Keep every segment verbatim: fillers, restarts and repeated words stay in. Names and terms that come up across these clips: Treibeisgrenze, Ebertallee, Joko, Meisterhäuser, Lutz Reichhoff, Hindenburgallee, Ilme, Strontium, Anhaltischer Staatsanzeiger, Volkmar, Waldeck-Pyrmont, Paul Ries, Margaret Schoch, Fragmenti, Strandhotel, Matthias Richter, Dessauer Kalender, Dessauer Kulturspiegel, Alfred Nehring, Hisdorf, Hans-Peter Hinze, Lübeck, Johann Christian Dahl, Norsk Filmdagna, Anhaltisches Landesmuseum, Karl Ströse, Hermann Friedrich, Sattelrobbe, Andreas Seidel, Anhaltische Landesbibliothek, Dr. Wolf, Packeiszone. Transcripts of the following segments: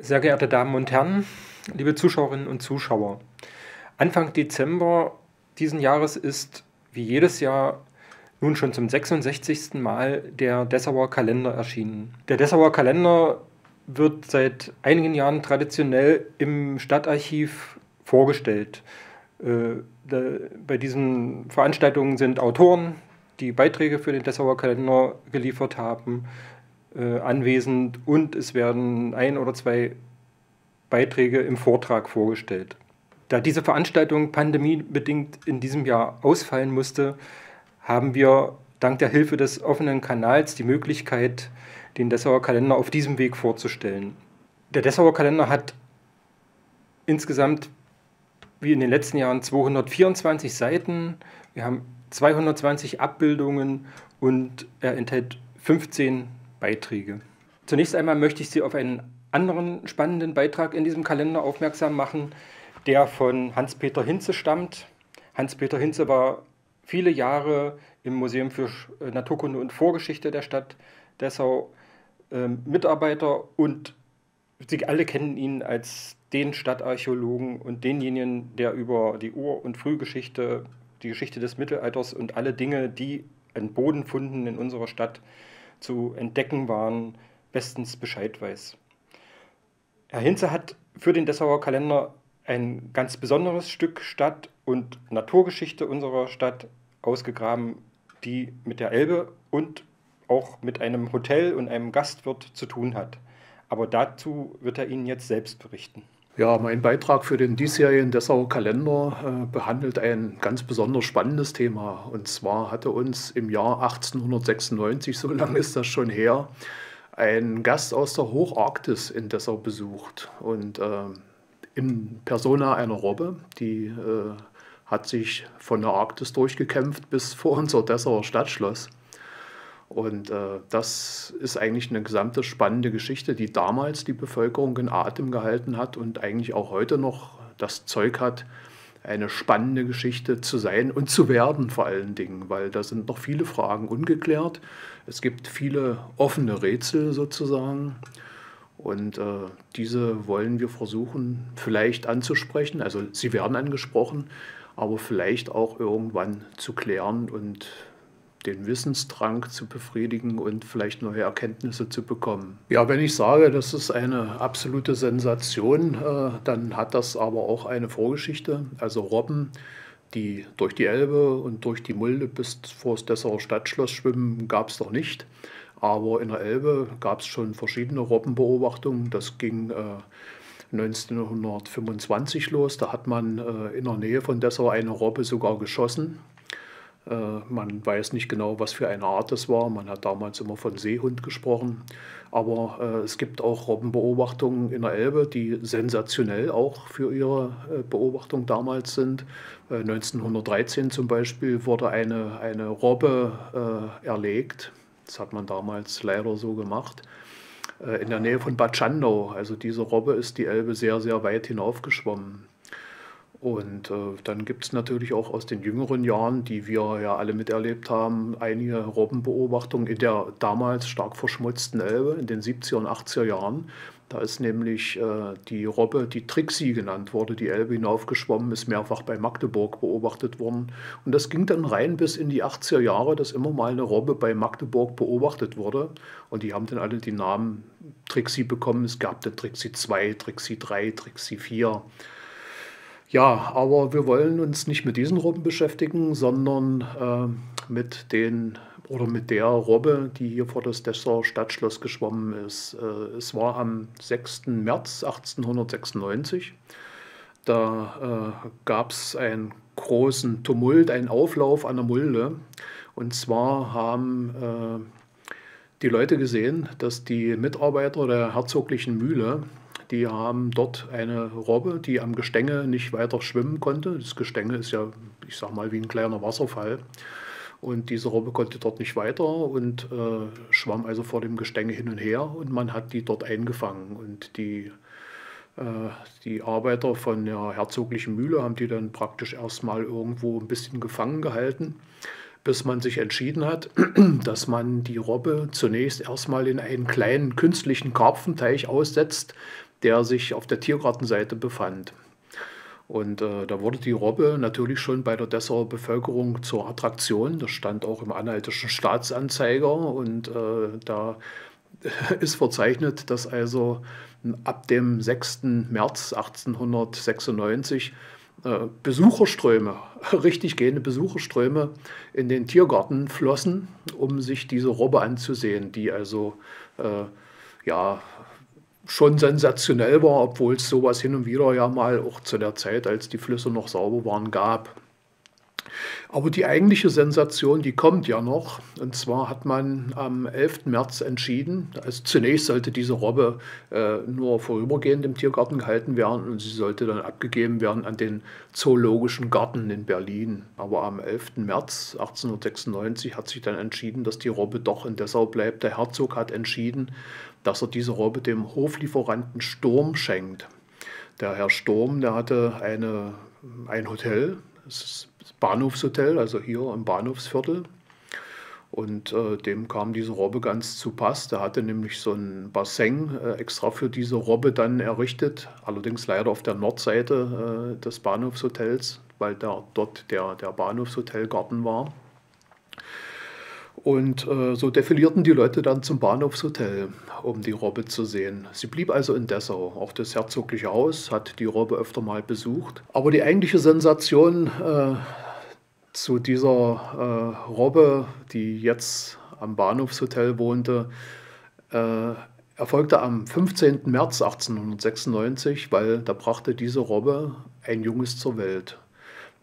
Sehr geehrte Damen und Herren, liebe Zuschauerinnen und Zuschauer, Anfang Dezember diesen Jahres ist, wie jedes Jahr, nun schon zum sechsundsechzigsten Mal der Dessauer Kalender erschienen. Der Dessauer Kalender wird seit einigen Jahren traditionell im Stadtarchiv vorgestellt. Bei diesen Veranstaltungen sind Autoren, die Beiträge für den Dessauer Kalender geliefert haben, anwesend, und es werden ein oder zwei Beiträge im Vortrag vorgestellt. Da diese Veranstaltung pandemiebedingt in diesem Jahr ausfallen musste, haben wir dank der Hilfe des offenen Kanals die Möglichkeit, den Dessauer Kalender auf diesem Weg vorzustellen. Der Dessauer Kalender hat insgesamt, wie in den letzten Jahren, zweihundertvierundzwanzig Seiten, wir haben zweihundertzwanzig Abbildungen und er enthält fünfzehn Beiträge. Zunächst einmal möchte ich Sie auf einen anderen spannenden Beitrag in diesem Kalender aufmerksam machen, der von Hans-Peter Hinze stammt. Hans-Peter Hinze war viele Jahre im Museum für Naturkunde und Vorgeschichte der Stadt Dessau äh, Mitarbeiter, und Sie alle kennen ihn als den Stadtarchäologen und denjenigen, der über die Ur- und Frühgeschichte, die Geschichte des Mittelalters und alle Dinge, die an Bodenfunden in unserer Stadt zu entdecken waren, bestens Bescheid weiß. Herr Hinze hat für den Dessauer Kalender ein ganz besonderes Stück Stadt- und Naturgeschichte unserer Stadt ausgegraben, die mit der Elbe und auch mit einem Hotel und einem Gastwirt zu tun hat. Aber dazu wird er Ihnen jetzt selbst berichten. Ja, mein Beitrag für den diesjährigen Dessauer Kalender äh, behandelt ein ganz besonders spannendes Thema. Und zwar hatte uns im Jahr achtzehnhundertsechsundneunzig, so lange ist das schon her, ein Gast aus der Hocharktis in Dessau besucht. Und äh, in Persona einer Robbe, die äh, hat sich von der Arktis durchgekämpft bis vor unser Dessauer Stadtschloss. Und äh, das ist eigentlich eine gesamte spannende Geschichte, die damals die Bevölkerung in Atem gehalten hat und eigentlich auch heute noch das Zeug hat, eine spannende Geschichte zu sein und zu werden vor allen Dingen, weil da sind noch viele Fragen ungeklärt. Es gibt viele offene Rätsel sozusagen, und äh, diese wollen wir versuchen vielleicht anzusprechen, also sie werden angesprochen, aber vielleicht auch irgendwann zu klären und den Wissensdrang zu befriedigen und vielleicht neue Erkenntnisse zu bekommen. Ja, wenn ich sage, das ist eine absolute Sensation, äh, dann hat das aber auch eine Vorgeschichte. Also Robben, die durch die Elbe und durch die Mulde bis vor das Dessauer Stadtschloss schwimmen, gab es noch nicht. Aber in der Elbe gab es schon verschiedene Robbenbeobachtungen. Das ging äh, neunzehnhundertfünfundzwanzig los. Da hat man äh, in der Nähe von Dessau eine Robbe sogar geschossen. Man weiß nicht genau, was für eine Art das war. Man hat damals immer von Seehund gesprochen. Aber äh, es gibt auch Robbenbeobachtungen in der Elbe, die sensationell auch für ihre äh, Beobachtung damals sind. Äh, neunzehnhundertdreizehn zum Beispiel wurde eine, eine Robbe äh, erlegt. Das hat man damals leider so gemacht. Äh, in der Nähe von Bad Schandau. Also diese Robbe ist die Elbe sehr, sehr weit hinaufgeschwommen. Und äh, dann gibt es natürlich auch aus den jüngeren Jahren, die wir ja alle miterlebt haben, einige Robbenbeobachtungen in der damals stark verschmutzten Elbe in den siebziger und achtziger Jahren. Da ist nämlich äh, die Robbe, die Trixie genannt wurde, die Elbe hinaufgeschwommen, ist mehrfach bei Magdeburg beobachtet worden. Und das ging dann rein bis in die achtziger Jahre, dass immer mal eine Robbe bei Magdeburg beobachtet wurde. Und die haben dann alle die Namen Trixie bekommen. Es gab dann Trixie zwei, Trixie drei, Trixie vier. Ja, aber wir wollen uns nicht mit diesen Robben beschäftigen, sondern äh, mit den oder mit der Robbe, die hier vor das Dessauer Stadtschloss geschwommen ist. Äh, es war am sechsten März achtzehnhundertsechsundneunzig. Da äh, gab es einen großen Tumult, einen Auflauf an der Mulde. Und zwar haben äh, die Leute gesehen, dass die Mitarbeiter der herzoglichen Mühle, die haben dort eine Robbe, die am Gestänge nicht weiter schwimmen konnte. Das Gestänge ist ja, ich sag mal, wie ein kleiner Wasserfall. Und diese Robbe konnte dort nicht weiter und äh, schwamm also vor dem Gestänge hin und her. Und man hat die dort eingefangen. Und die, äh, die Arbeiter von der herzoglichen Mühle haben die dann praktisch erstmal irgendwo ein bisschen gefangen gehalten, bis man sich entschieden hat, dass man die Robbe zunächst erstmal in einen kleinen künstlichen Karpfenteich aussetzt, der sich auf der Tiergartenseite befand. Und äh, da wurde die Robbe natürlich schon bei der Dessauer Bevölkerung zur Attraktion. Das stand auch im Anhaltischen Staatsanzeiger und äh, da ist verzeichnet, dass also ab dem sechsten März achtzehnhundertsechsundneunzig äh, Besucherströme, richtig gehende Besucherströme in den Tiergarten flossen, um sich diese Robbe anzusehen, die also äh, ja, schon sensationell war, obwohl es sowas hin und wieder ja mal auch zu der Zeit, als die Flüsse noch sauber waren, gab. Aber die eigentliche Sensation, die kommt ja noch. Und zwar hat man am elften März entschieden, also zunächst sollte diese Robbe äh, nur vorübergehend im Tiergarten gehalten werden und sie sollte dann abgegeben werden an den Zoologischen Garten in Berlin. Aber am elften März achtzehnhundertsechsundneunzig hat sich dann entschieden, dass die Robbe doch in Dessau bleibt. Der Herzog hat entschieden, dass er diese Robbe dem Hoflieferanten Sturm schenkt. Der Herr Sturm, der hatte eine, ein Hotel, das ist Bahnhofshotel, also hier im Bahnhofsviertel. Und äh, dem kam diese Robbe ganz zu Pass. Der hatte nämlich so ein Bassin äh, extra für diese Robbe dann errichtet, allerdings leider auf der Nordseite äh, des Bahnhofshotels, weil da dort der, der Bahnhofshotelgarten war. Und äh, so defilierten die Leute dann zum Bahnhofshotel, um die Robbe zu sehen. Sie blieb also in Dessau. Auch das herzogliche Haus hat die Robbe öfter mal besucht. Aber die eigentliche Sensation äh, zu dieser äh, Robbe, die jetzt am Bahnhofshotel wohnte, äh, erfolgte am fünfzehnten März achtzehnhundertsechsundneunzig, weil da brachte diese Robbe ein Junges zur Welt.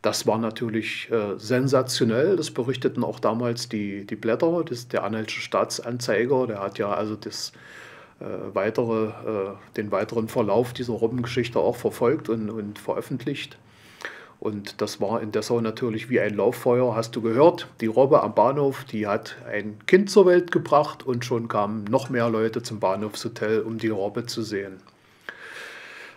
Das war natürlich äh, sensationell, das berichteten auch damals die, die Blätter, das, der Anhaltische Staatsanzeiger, der hat ja also das, äh, weitere, äh, den weiteren Verlauf dieser Robbengeschichte auch verfolgt und, und veröffentlicht. Und das war in Dessau natürlich wie ein Lauffeuer, hast du gehört, die Robbe am Bahnhof, die hat ein Kind zur Welt gebracht und schon kamen noch mehr Leute zum Bahnhofshotel, um die Robbe zu sehen.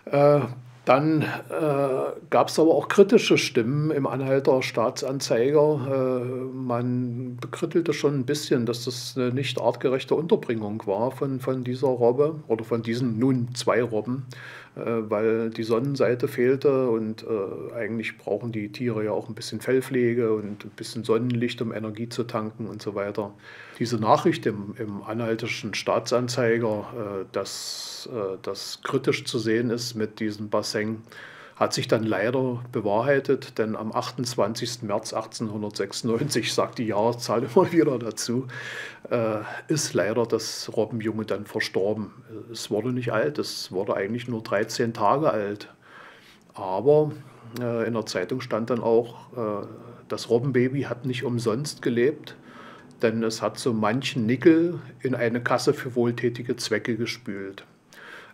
Äh, Dann äh, gab es aber auch kritische Stimmen im Anhalter Staatsanzeiger. Äh, man bekrittelte schon ein bisschen, dass das eine nicht artgerechte Unterbringung war von, von dieser Robbe oder von diesen nun zwei Robben, äh, weil die Sonnenseite fehlte und äh, eigentlich brauchen die Tiere ja auch ein bisschen Fellpflege und ein bisschen Sonnenlicht, um Energie zu tanken und so weiter. Diese Nachricht im, im Anhaltischen Staatsanzeiger, äh, dass äh, das kritisch zu sehen ist mit diesem Bassin, hat sich dann leider bewahrheitet, denn am achtundzwanzigsten März achtzehnhundertsechsundneunzig, sagt die Jahreszahl immer wieder dazu, äh, ist leider das Robbenjunge dann verstorben. Es wurde nicht alt, es wurde eigentlich nur dreizehn Tage alt. Aber äh, in der Zeitung stand dann auch, äh, das Robbenbaby hat nicht umsonst gelebt, denn es hat so manchen Nickel in eine Kasse für wohltätige Zwecke gespült.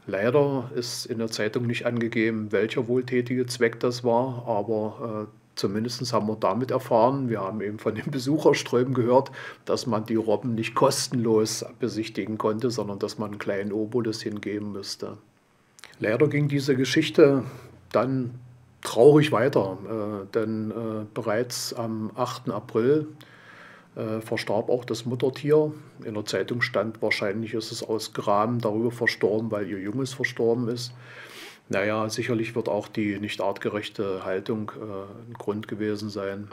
Leider ist in der Zeitung nicht angegeben, welcher wohltätige Zweck das war, aber äh, zumindest haben wir damit erfahren, wir haben eben von den Besucherströmen gehört, dass man die Robben nicht kostenlos besichtigen konnte, sondern dass man einen kleinen Obolus hingeben müsste. Leider ging diese Geschichte dann traurig weiter, äh, denn äh, bereits am achten April Äh, verstarb auch das Muttertier. In der Zeitung stand, wahrscheinlich ist es aus Gram darüber verstorben, weil ihr Junges verstorben ist. Naja, sicherlich wird auch die nicht artgerechte Haltung äh, ein Grund gewesen sein.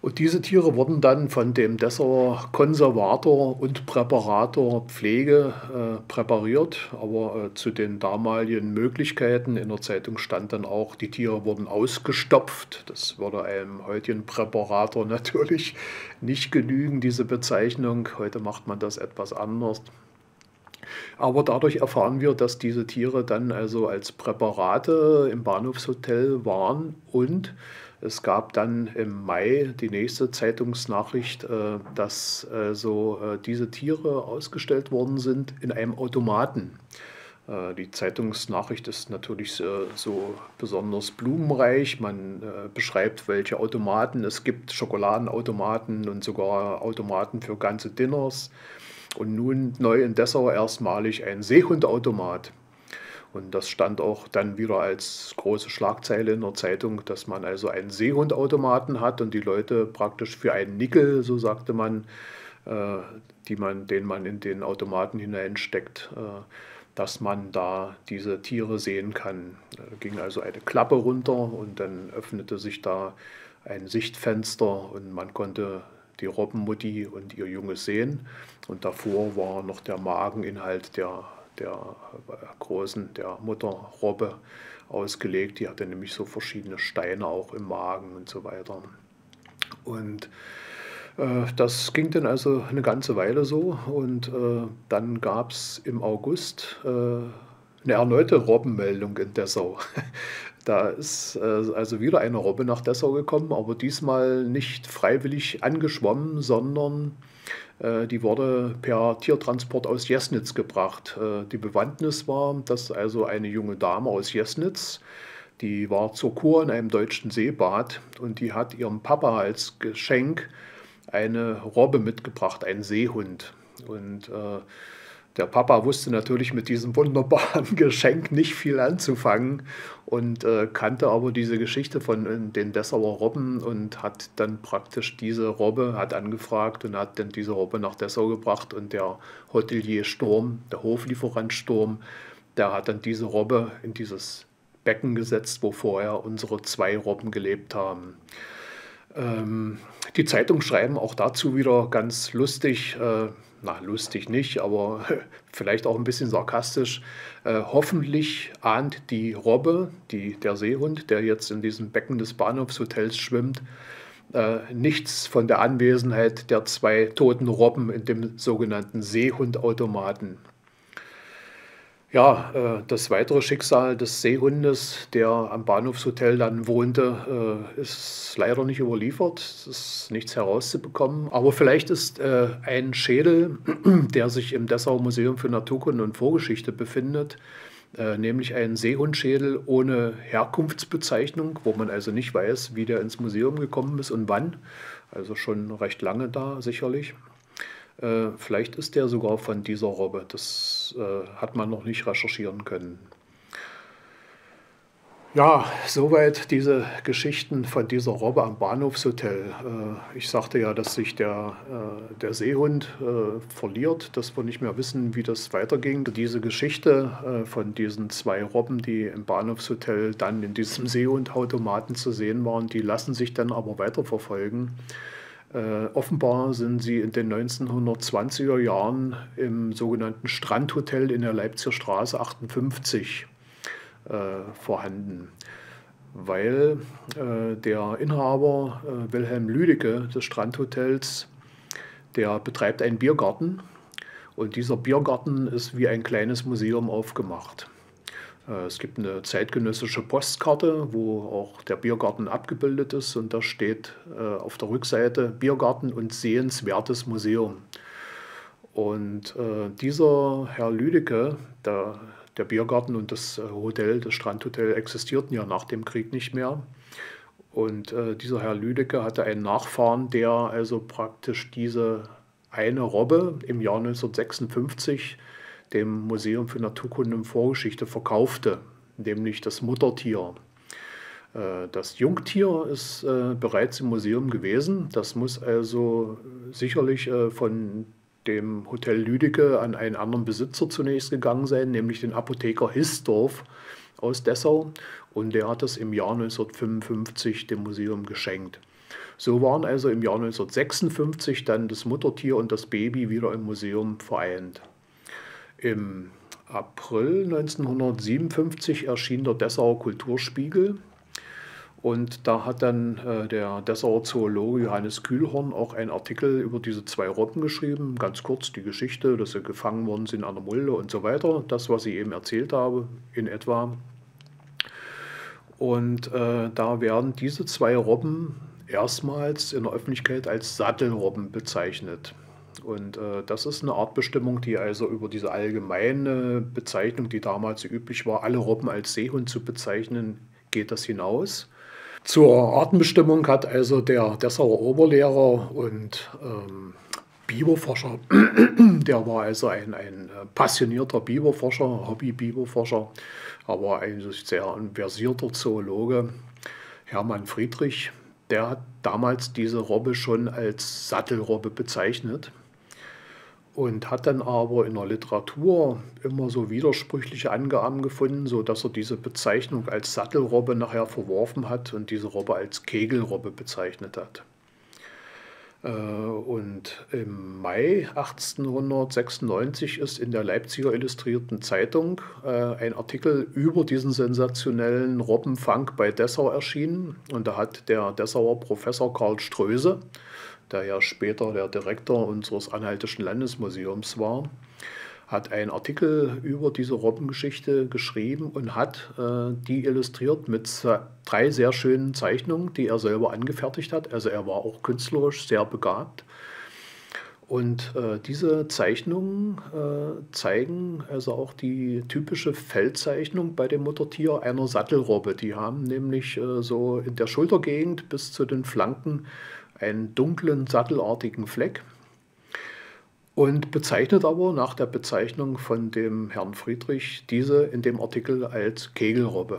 Und diese Tiere wurden dann von dem Dessauer Konservator und Präparator Pflege äh, präpariert, aber äh, zu den damaligen Möglichkeiten. In der Zeitung stand dann auch, die Tiere wurden ausgestopft. Das würde einem heutigen Präparator natürlich nicht genügen, diese Bezeichnung. Heute macht man das etwas anders. Aber dadurch erfahren wir, dass diese Tiere dann also als Präparate im Bahnhofshotel waren und es gab dann im Mai die nächste Zeitungsnachricht, dass also diese Tiere ausgestellt worden sind in einem Automaten. Die Zeitungsnachricht ist natürlich so besonders blumenreich. Man beschreibt, welche Automaten es gibt, Schokoladenautomaten und sogar Automaten für ganze Dinners. Und nun neu in Dessau erstmalig ein Seehundautomat. Und das stand auch dann wieder als große Schlagzeile in der Zeitung, dass man also einen Seehundautomaten hat und die Leute praktisch für einen Nickel, so sagte man, äh, die man, den man in den Automaten hineinsteckt, äh, dass man da diese Tiere sehen kann. Da ging also eine Klappe runter und dann öffnete sich da ein Sichtfenster und man konnte die Robbenmutti und ihr Junge sehen. Und davor war noch der Mageninhalt der, der großen, der Mutterrobbe ausgelegt. Die hatte nämlich so verschiedene Steine auch im Magen und so weiter. Und äh, das ging dann also eine ganze Weile so. Und äh, dann gab es im August äh, eine erneute Robbenmeldung in Dessau. Da ist äh, also wieder eine Robbe nach Dessau gekommen, aber diesmal nicht freiwillig angeschwommen, sondern äh, die wurde per Tiertransport aus Jeßnitz gebracht. Äh, die Bewandtnis war, dass also eine junge Dame aus Jeßnitz, die war zur Kur in einem deutschen Seebad und die hat ihrem Papa als Geschenk eine Robbe mitgebracht, einen Seehund. Und äh, der Papa wusste natürlich mit diesem wunderbaren Geschenk nicht viel anzufangen und äh, kannte aber diese Geschichte von den Dessauer Robben und hat dann praktisch diese Robbe, hat angefragt und hat dann diese Robbe nach Dessau gebracht. Und der Hotelier Sturm, der Hoflieferant Sturm, der hat dann diese Robbe in dieses Becken gesetzt, wo vorher unsere zwei Robben gelebt haben. Ähm, die Zeitungen schreiben auch dazu wieder ganz lustig, äh, na lustig nicht, aber vielleicht auch ein bisschen sarkastisch. Äh, hoffentlich ahnt die Robbe, die, der Seehund, der jetzt in diesem Becken des Bahnhofshotels schwimmt, äh, nichts von der Anwesenheit der zwei toten Robben in dem sogenannten Seehundautomaten. Ja, das weitere Schicksal des Seehundes, der am Bahnhofshotel dann wohnte, ist leider nicht überliefert. Es ist nichts herauszubekommen. Aber vielleicht ist ein Schädel, der sich im Dessauer Museum für Naturkunde und Vorgeschichte befindet, nämlich ein Seehundschädel ohne Herkunftsbezeichnung, wo man also nicht weiß, wie der ins Museum gekommen ist und wann. Also schon recht lange da, sicherlich. Vielleicht ist der sogar von dieser Robbe. Das äh, hat man noch nicht recherchieren können. Ja, soweit diese Geschichten von dieser Robbe am Bahnhofshotel. Äh, ich sagte ja, dass sich der, äh, der Seehund äh, verliert, dass wir nicht mehr wissen, wie das weiterging. Diese Geschichte äh, von diesen zwei Robben, die im Bahnhofshotel dann in diesem Seehundautomaten zu sehen waren, die lassen sich dann aber weiterverfolgen. Äh, offenbar sind sie in den neunzehnhundertzwanziger Jahren im sogenannten Strandhotel in der Leipziger Straße achtundfünfzig äh, vorhanden, weil äh, der Inhaber äh, Wilhelm Lüdecke des Strandhotels, der betreibt einen Biergarten und dieser Biergarten ist wie ein kleines Museum aufgemacht. Es gibt eine zeitgenössische Postkarte, wo auch der Biergarten abgebildet ist und da steht äh, auf der Rückseite Biergarten und sehenswertes Museum. Und äh, dieser Herr Lüdecke, der, der Biergarten und das Hotel, das Strandhotel existierten ja nach dem Krieg nicht mehr. Und äh, dieser Herr Lüdecke hatte einen Nachfahren, der also praktisch diese eine Robbe im Jahr neunzehnhundertsechsundfünfzig dem Museum für Naturkunde und Vorgeschichte verkaufte, nämlich das Muttertier. Das Jungtier ist bereits im Museum gewesen. Das muss also sicherlich von dem Hotel Lüdecke an einen anderen Besitzer zunächst gegangen sein, nämlich den Apotheker Hisdorf aus Dessau. Und der hat das im Jahr neunzehnhundertfünfundfünfzig dem Museum geschenkt. So waren also im Jahr neunzehnhundertsechsundfünfzig dann das Muttertier und das Baby wieder im Museum vereint. Im April neunzehnhundertsiebenundfünfzig erschien der Dessauer Kulturspiegel und da hat dann äh, der Dessauer Zoologe Johannes Kühlhorn auch einen Artikel über diese zwei Robben geschrieben, ganz kurz die Geschichte, dass sie gefangen worden sind an der Mulde und so weiter, das, was ich eben erzählt habe, in etwa. Und äh, da werden diese zwei Robben erstmals in der Öffentlichkeit als Sattelrobben bezeichnet. Und äh, das ist eine Artbestimmung, die also über diese allgemeine Bezeichnung, die damals so üblich war, alle Robben als Seehund zu bezeichnen, geht das hinaus. Zur Artenbestimmung hat also der Dessauer Oberlehrer und ähm, Biberforscher, der war also ein, ein passionierter Biberforscher, Hobby-Biberforscher, aber ein sehr versierter Zoologe, Hermann Friedrich, der hat damals diese Robbe schon als Sattelrobbe bezeichnet. und hat dann aber in der Literatur immer so widersprüchliche Angaben gefunden, sodass er diese Bezeichnung als Sattelrobbe nachher verworfen hat und diese Robbe als Kegelrobbe bezeichnet hat. Und im Mai achtzehnhundertsechsundneunzig ist in der Leipziger Illustrierten Zeitung ein Artikel über diesen sensationellen Robbenfang bei Dessau erschienen. Und da hat der Dessauer Professor Karl Ströse, der ja später der Direktor unseres Anhaltischen Landesmuseums war, hat einen Artikel über diese Robbengeschichte geschrieben und hat äh, die illustriert mit drei sehr schönen Zeichnungen, die er selber angefertigt hat. Also er war auch künstlerisch sehr begabt. Und äh, diese Zeichnungen äh, zeigen also auch die typische Fellzeichnung bei dem Muttertier einer Sattelrobbe. Die haben nämlich äh, so in der Schultergegend bis zu den Flanken einen dunklen, sattelartigen Fleck. Und bezeichnet aber nach der Bezeichnung von dem Herrn Friedrich diese in dem Artikel als Kegelrobbe.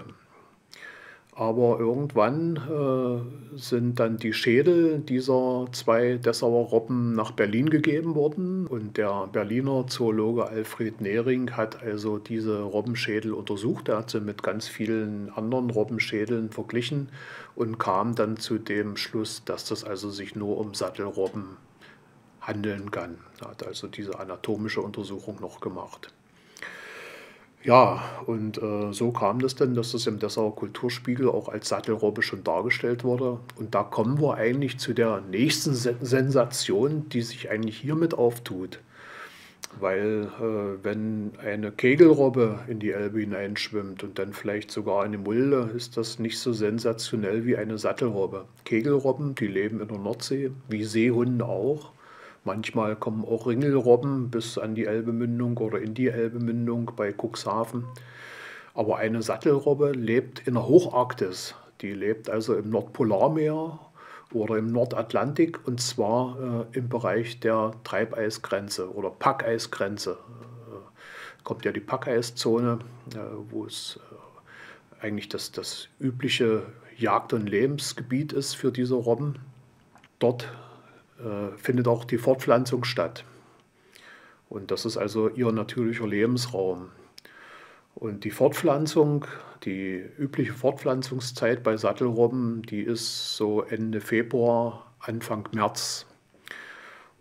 Aber irgendwann äh, sind dann die Schädel dieser zwei Dessauer Robben nach Berlin gegeben worden. Und der Berliner Zoologe Alfred Nehring hat also diese Robbenschädel untersucht. Er hat sie mit ganz vielen anderen Robbenschädeln verglichen und kam dann zu dem Schluss, dass das also sich nur um Sattelrobben handelt. handeln kann. Er hat also diese anatomische Untersuchung noch gemacht. Ja, und äh, so kam das denn, dass das im Dessauer Kulturspiegel auch als Sattelrobbe schon dargestellt wurde. Und da kommen wir eigentlich zu der nächsten Se- Sensation, die sich eigentlich hiermit auftut. Weil äh, wenn eine Kegelrobbe in die Elbe hineinschwimmt und dann vielleicht sogar eine Mulde, ist das nicht so sensationell wie eine Sattelrobbe. Kegelrobben, die leben in der Nordsee, wie Seehunde auch. Manchmal kommen auch Ringelrobben bis an die Elbemündung oder in die Elbemündung bei Cuxhaven. Aber eine Sattelrobbe lebt in der Hocharktis. Die lebt also im Nordpolarmeer oder im Nordatlantik, und zwar äh, im Bereich der Treibeisgrenze oder Packeisgrenze. Äh, kommt ja die Packeiszone, äh, wo es äh, eigentlich das, das übliche Jagd- und Lebensgebiet ist für diese Robben. Dort findet auch die Fortpflanzung statt. Und das ist also ihr natürlicher Lebensraum. Und die Fortpflanzung, die übliche Fortpflanzungszeit bei Sattelrobben, die ist so Ende Februar, Anfang März.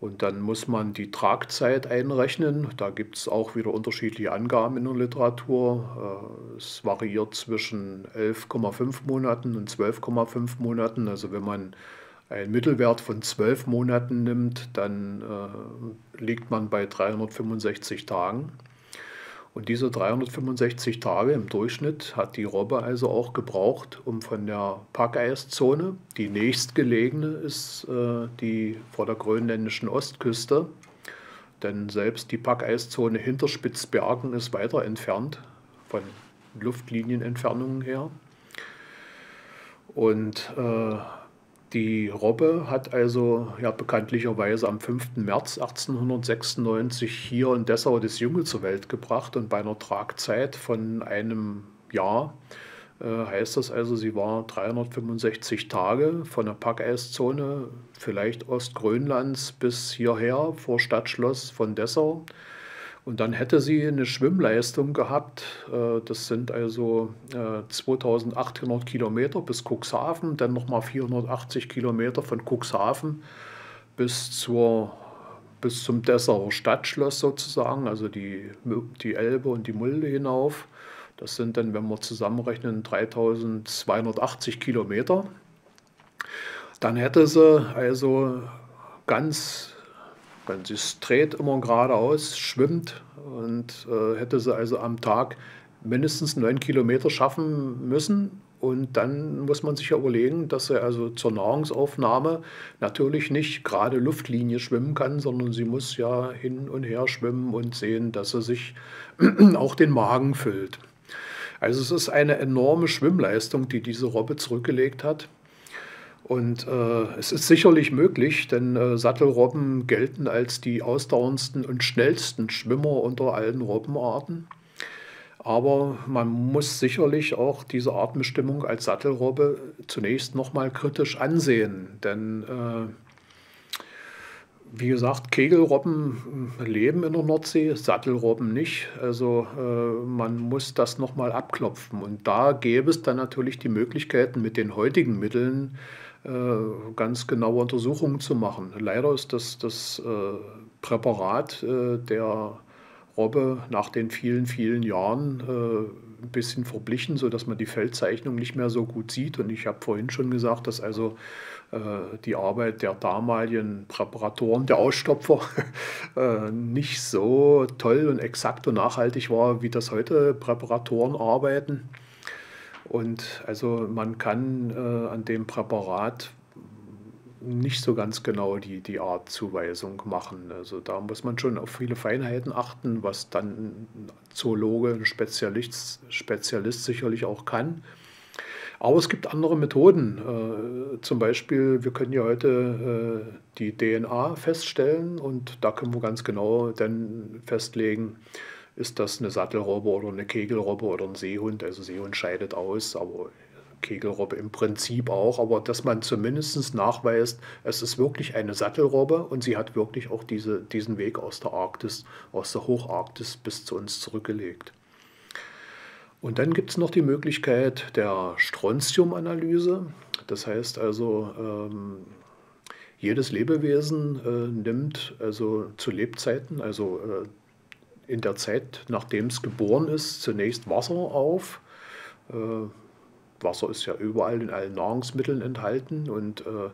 Und dann muss man die Tragzeit einrechnen. Da gibt es auch wieder unterschiedliche Angaben in der Literatur. Es variiert zwischen elf Komma fünf Monaten und zwölf Komma fünf Monaten. Also wenn man einen Mittelwert von zwölf Monaten nimmt, dann äh, liegt man bei dreihundertfünfundsechzig Tagen. Und diese dreihundertfünfundsechzig Tage im Durchschnitt hat die Robbe also auch gebraucht, um von der Packeiszone, die nächstgelegene ist äh, die vor der grönländischen Ostküste, denn selbst die Packeiszone hinter Spitzbergen ist weiter entfernt, von Luftlinienentfernungen her. Und äh, die Robbe hat also ja, bekanntlicherweise am fünften März achtzehnhundertsechsundneunzig hier in Dessau das Junge zur Welt gebracht, und bei einer Tragzeit von einem Jahr äh, heißt das also, sie war dreihundertfünfundsechzig Tage von der Packeiszone, vielleicht Ostgrönlands, bis hierher vor Stadtschloss von Dessau. Und dann hätte sie eine Schwimmleistung gehabt, das sind also zweitausendachthundert Kilometer bis Cuxhaven, dann nochmal vierhundertachtzig Kilometer von Cuxhaven bis, zur, bis zum Dessauer Stadtschloss sozusagen, also die, die Elbe und die Mulde hinauf. Das sind dann, wenn wir zusammenrechnen, dreitausendzweihundertachtzig Kilometer. Dann hätte sie also ganz... Wenn sie dreht immer geradeaus, schwimmt, und äh, hätte sie also am Tag mindestens neun Kilometer schaffen müssen. Und dann muss man sich ja überlegen, dass sie also zur Nahrungsaufnahme natürlich nicht gerade Luftlinie schwimmen kann, sondern sie muss ja hin und her schwimmen und sehen, dass sie sich auch den Magen füllt. Also es ist eine enorme Schwimmleistung, die diese Robbe zurückgelegt hat. Und äh, es ist sicherlich möglich, denn äh, Sattelrobben gelten als die ausdauerndsten und schnellsten Schwimmer unter allen Robbenarten. Aber man muss sicherlich auch diese Artbestimmung als Sattelrobbe zunächst nochmal kritisch ansehen, denn äh, Wie gesagt, Kegelrobben leben in der Nordsee, Sattelrobben nicht. Also äh, man muss das nochmal abklopfen. Und da gäbe es dann natürlich die Möglichkeiten, mit den heutigen Mitteln äh, ganz genaue Untersuchungen zu machen. Leider ist das, das äh, Präparat äh, der Robbe nach den vielen, vielen Jahren äh, ein bisschen verblichen, sodass man die Feldzeichnung nicht mehr so gut sieht. Und ich habe vorhin schon gesagt, dass also äh, die Arbeit der damaligen Präparatoren, der Ausstopfer, äh, nicht so toll und exakt und nachhaltig war, wie das heute Präparatoren arbeiten. Und also man kann äh, an dem Präparat nicht so ganz genau die, die Art Zuweisung machen. Also da muss man schon auf viele Feinheiten achten, was dann ein Zoologe, ein Spezialist, Spezialist sicherlich auch kann. Aber es gibt andere Methoden. Äh, zum Beispiel, wir können ja heute äh, die D N A feststellen und da können wir ganz genau dann festlegen, ist das eine Sattelrobbe oder eine Kegelrobbe oder ein Seehund. Also Seehund scheidet aus, aber Kegelrobbe im Prinzip auch, aber dass man zumindest nachweist, es ist wirklich eine Sattelrobbe und sie hat wirklich auch diese, diesen Weg aus der Arktis, aus der Hocharktis bis zu uns zurückgelegt. Und dann gibt es noch die Möglichkeit der Strontium-Analyse. Das heißt also, ähm, jedes Lebewesen äh, nimmt also zu Lebzeiten, also äh, in der Zeit, nachdem es geboren ist, zunächst Wasser auf. Äh, Wasser ist ja überall in allen Nahrungsmitteln enthalten und äh,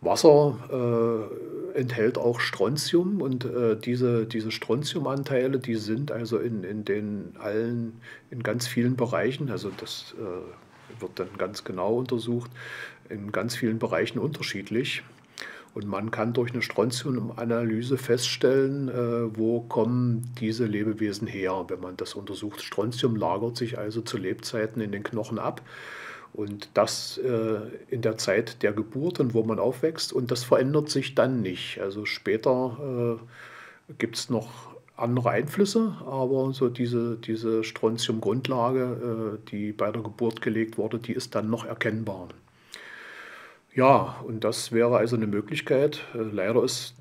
Wasser äh, enthält auch Strontium und äh, diese, diese Strontiumanteile, die sind also in, in, den allen, in ganz vielen Bereichen, also das äh, wird dann ganz genau untersucht, in ganz vielen Bereichen unterschiedlich. Und man kann durch eine Strontium-Analyse feststellen, äh, wo kommen diese Lebewesen her, wenn man das untersucht. Strontium lagert sich also zu Lebzeiten in den Knochen ab und das äh, in der Zeit der Geburt und wo man aufwächst und das verändert sich dann nicht. Also später äh, gibt es noch andere Einflüsse, aber so diese, diese Strontium-Grundlage, äh, die bei der Geburt gelegt wurde, die ist dann noch erkennbar. Ja, und das wäre also eine Möglichkeit. Leider ist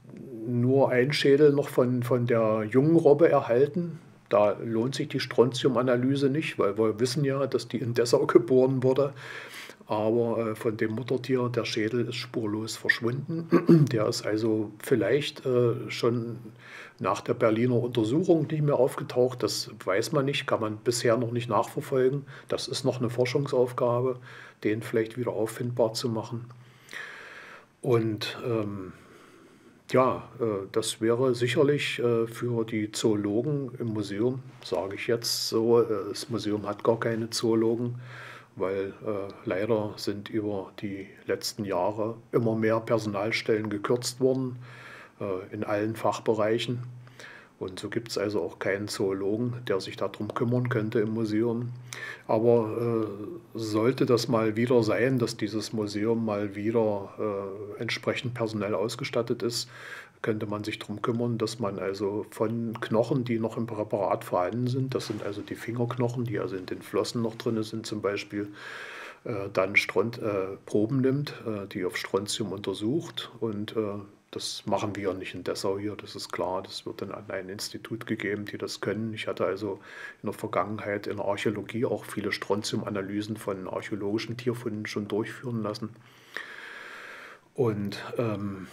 nur ein Schädel noch von, von der jungen Robbe erhalten. Da lohnt sich die Strontium-Analyse nicht, weil wir wissen ja, dass die in Dessau geboren wurde. Aber von dem Muttertier, der Schädel ist spurlos verschwunden. Der ist also vielleicht schon nach der Berliner Untersuchung nicht mehr aufgetaucht. Das weiß man nicht, kann man bisher noch nicht nachverfolgen. Das ist noch eine Forschungsaufgabe, den vielleicht wieder auffindbar zu machen. Und ähm, ja, äh, das wäre sicherlich äh, für die Zoologen im Museum, sage ich jetzt so, äh, das Museum hat gar keine Zoologen, weil äh, leider sind über die letzten Jahre immer mehr Personalstellen gekürzt worden, äh, in allen Fachbereichen. Und so gibt es also auch keinen Zoologen, der sich darum kümmern könnte im Museum. Aber äh, sollte das mal wieder sein, dass dieses Museum mal wieder äh, entsprechend personell ausgestattet ist, könnte man sich darum kümmern, dass man also von Knochen, die noch im Präparat vorhanden sind, das sind also die Fingerknochen, die also in den Flossen noch drin sind zum Beispiel, äh, dann Stront, äh, Proben nimmt, äh, die auf Strontium untersucht und äh, das machen wir nicht in Dessau hier, das ist klar. Das wird dann an ein Institut gegeben, die das können. Ich hatte also in der Vergangenheit in der Archäologie auch viele Strontium-Analysen von archäologischen Tierfunden schon durchführen lassen. Und ähm,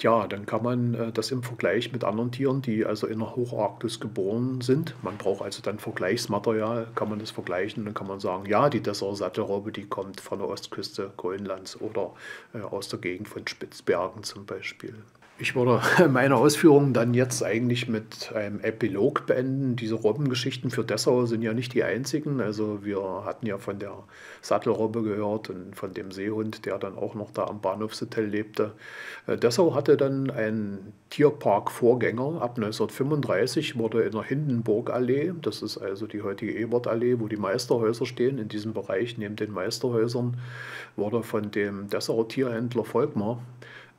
ja, dann kann man äh, das im Vergleich mit anderen Tieren, die also in der Hocharktis geboren sind, man braucht also dann Vergleichsmaterial, kann man das vergleichen und dann kann man sagen, ja, die Dessauer Sattelrobbe, die kommt von der Ostküste Grönlands oder äh, aus der Gegend von Spitzbergen zum Beispiel. Ich würde meine Ausführungen dann jetzt eigentlich mit einem Epilog beenden. Diese Robbengeschichten für Dessau sind ja nicht die einzigen. Also wir hatten ja von der Sattelrobbe gehört und von dem Seehund, der dann auch noch da am Bahnhofshotel lebte. Dessau hatte dann einen Tierpark-Vorgänger. Ab neunzehnhundertfünfunddreißig wurde in der Hindenburgallee, das ist also die heutige Ebertallee, wo die Meisterhäuser stehen, in diesem Bereich neben den Meisterhäusern, wurde von dem Dessauer Tierhändler Volkmar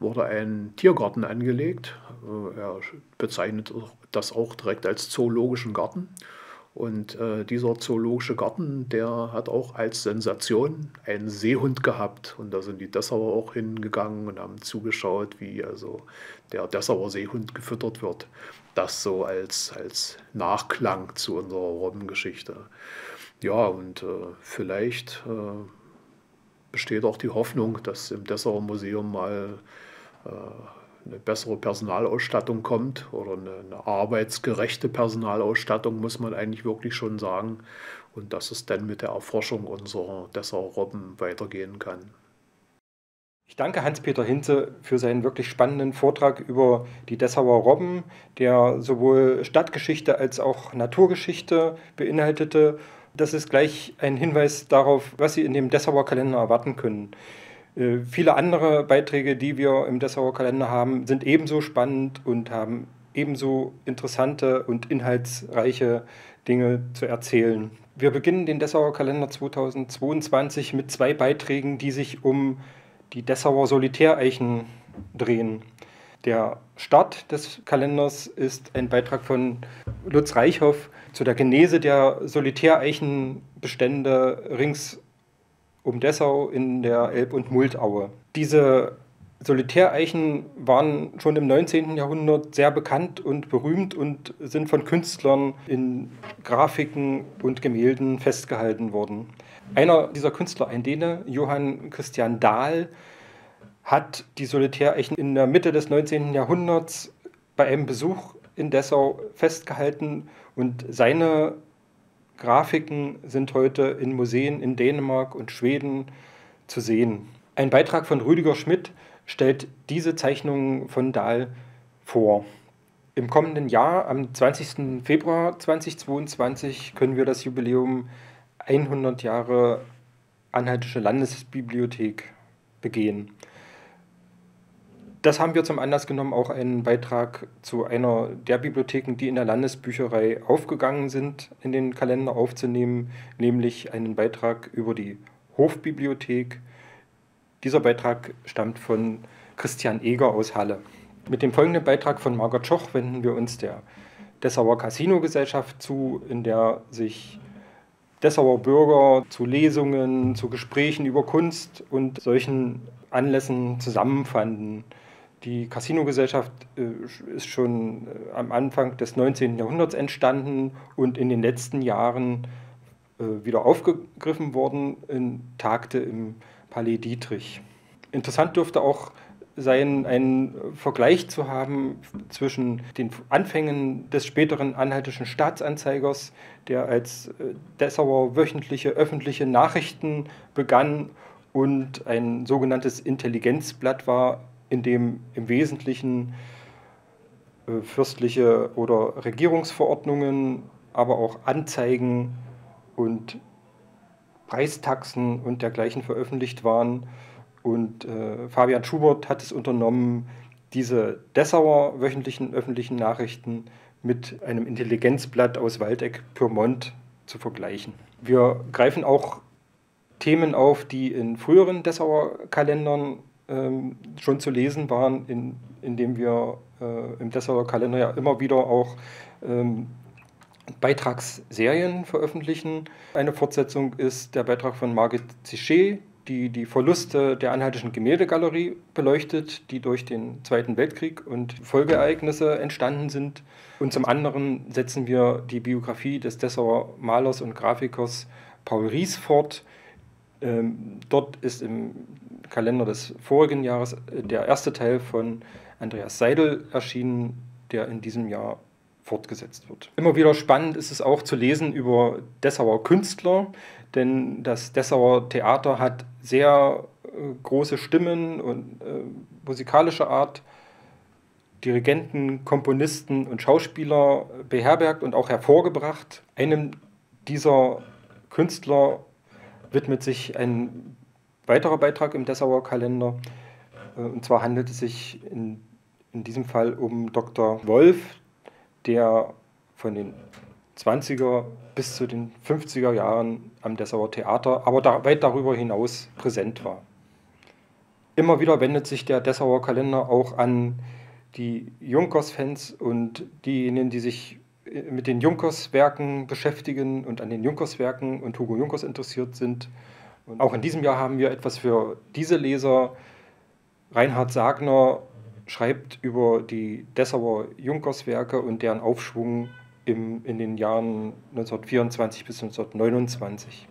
wurde ein Tiergarten angelegt. Er bezeichnet das auch direkt als zoologischen Garten. Und äh, dieser zoologische Garten, der hat auch als Sensation einen Seehund gehabt. Und da sind die Dessauer auch hingegangen und haben zugeschaut, wie also der Dessauer Seehund gefüttert wird. Das so als, als Nachklang zu unserer Robbengeschichte. Ja, und äh, vielleicht äh, besteht auch die Hoffnung, dass im Dessauer Museum mal äh, eine bessere Personalausstattung kommt oder eine, eine arbeitsgerechte Personalausstattung, muss man eigentlich wirklich schon sagen. Und dass es dann mit der Erforschung unserer Dessauer Robben weitergehen kann. Ich danke Hans-Peter Hinze für seinen wirklich spannenden Vortrag über die Dessauer Robben, der sowohl Stadtgeschichte als auch Naturgeschichte beinhaltete. Das ist gleich ein Hinweis darauf, was Sie in dem Dessauer Kalender erwarten können. Viele andere Beiträge, die wir im Dessauer Kalender haben, sind ebenso spannend und haben ebenso interessante und inhaltsreiche Dinge zu erzählen. Wir beginnen den Dessauer Kalender zweitausendzweiundzwanzig mit zwei Beiträgen, die sich um die Dessauer Solitäreichen drehen. Der Start des Kalenders ist ein Beitrag von Lutz Reichhoff zu der Genese der Solitäreichenbestände rings um Dessau in der Elb- und Muldaue. Diese Solitäreichen waren schon im neunzehnten Jahrhundert sehr bekannt und berühmt und sind von Künstlern in Grafiken und Gemälden festgehalten worden. Einer dieser Künstler, ein Däne, Johann Christian Dahl, hat die Solitäreichen in der Mitte des neunzehnten Jahrhunderts bei einem Besuch in Dessau festgehalten, und seine Grafiken sind heute in Museen in Dänemark und Schweden zu sehen. Ein Beitrag von Rüdiger Schmidt stellt diese Zeichnungen von Dahl vor. Im kommenden Jahr, am zwanzigsten Februar zweitausendzweiundzwanzig, können wir das Jubiläum hundert Jahre Anhaltische Landesbibliothek begehen. Das haben wir zum Anlass genommen, auch einen Beitrag zu einer der Bibliotheken, die in der Landesbücherei aufgegangen sind, in den Kalender aufzunehmen, nämlich einen Beitrag über die Hofbibliothek. Dieser Beitrag stammt von Christian Eger aus Halle. Mit dem folgenden Beitrag von Margaret Schoch wenden wir uns der Dessauer Casino-Gesellschaft zu, in der sich Dessauer Bürger zu Lesungen, zu Gesprächen über Kunst und solchen Anlässen zusammenfanden. Die Casino-Gesellschaft ist schon am Anfang des neunzehnten Jahrhunderts entstanden und in den letzten Jahren wieder aufgegriffen worden und tagte im Palais Dietrich. Interessant dürfte auch sein, einen Vergleich zu haben zwischen den Anfängen des späteren Anhaltischen Staatsanzeigers, der als Dessauer wöchentliche öffentliche Nachrichten begann und ein sogenanntes Intelligenzblatt war, in dem im Wesentlichen äh, fürstliche oder Regierungsverordnungen, aber auch Anzeigen und Preistaxen und dergleichen veröffentlicht waren. Und äh, Fabian Schubert hat es unternommen, diese Dessauer wöchentlichen öffentlichen Nachrichten mit einem Intelligenzblatt aus Waldeck-Pyrmont zu vergleichen. Wir greifen auch Themen auf, die in früheren Dessauer Kalendern schon zu lesen waren, in, indem wir äh, im Dessauer Kalender ja immer wieder auch ähm, Beitragsserien veröffentlichen. Eine Fortsetzung ist der Beitrag von Margit Ciché, die die Verluste der Anhaltischen Gemäldegalerie beleuchtet, die durch den Zweiten Weltkrieg und Folgeereignisse entstanden sind. Und zum anderen setzen wir die Biografie des Dessauer Malers und Grafikers Paul Ries fort. Ähm, dort ist im Kalender des vorigen Jahres der erste Teil von Andreas Seidel erschienen, der in diesem Jahr fortgesetzt wird. Immer wieder spannend ist es auch zu lesen über Dessauer Künstler, denn das Dessauer Theater hat sehr äh, große Stimmen und äh, musikalische Art, Dirigenten, Komponisten und Schauspieler beherbergt und auch hervorgebracht. Einem dieser Künstler widmet sich ein weiterer Beitrag im Dessauer Kalender, und zwar handelt es sich in, in diesem Fall um Doktor Wolf, der von den zwanziger bis zu den fünfziger Jahren am Dessauer Theater, aber da, weit darüber hinaus präsent war. Immer wieder wendet sich der Dessauer Kalender auch an die Junkers-Fans und diejenigen, die sich mit den Junkers-Werken beschäftigen und an den Junkers-Werken und Hugo Junkers interessiert sind. Und auch in diesem Jahr haben wir etwas für diese Leser. Reinhard Sagner schreibt über die Dessauer Junkers-Werke und deren Aufschwung im, in den Jahren neunzehnhundertvierundzwanzig bis neunzehnhundertneunundzwanzig.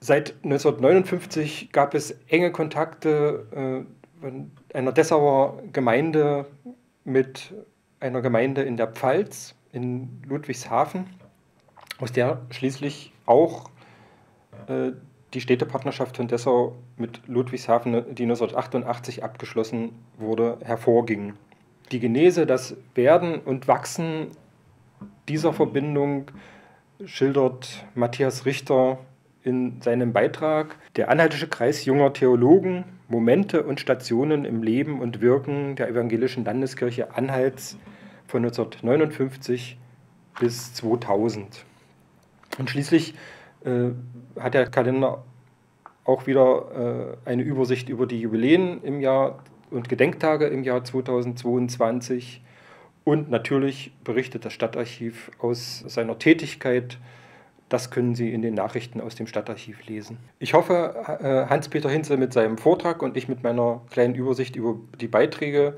Seit neunzehnhundertneunundfünfzig gab es enge Kontakte äh, einer Dessauer Gemeinde mit einer Gemeinde in der Pfalz, in Ludwigshafen, aus der schließlich auch äh, die Städtepartnerschaft von Dessau mit Ludwigshafen, die neunzehnhundertachtundachtzig abgeschlossen wurde, hervorging. Die Genese, das Werden und Wachsen dieser Verbindung schildert Matthias Richter in seinem Beitrag "Der anhaltische Kreis junger Theologen, Momente und Stationen im Leben und Wirken der evangelischen Landeskirche Anhalts von neunzehnhundertneunundfünfzig bis zweitausend. Und schließlich äh, hat der Kalender auch wieder äh, eine Übersicht über die Jubiläen im Jahr und Gedenktage im Jahr zweitausendzweiundzwanzig. Und natürlich berichtet das Stadtarchiv aus seiner Tätigkeit. Das können Sie in den Nachrichten aus dem Stadtarchiv lesen. Ich hoffe, Hans-Peter Hinze mit seinem Vortrag und ich mit meiner kleinen Übersicht über die Beiträge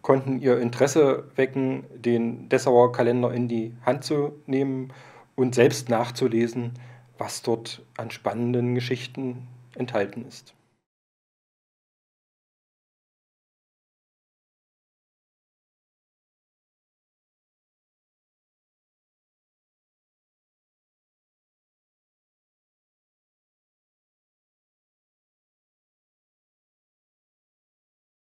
konnten Ihr Interesse wecken, den Dessauer Kalender in die Hand zu nehmen und selbst nachzulesen, was dort an spannenden Geschichten enthalten ist.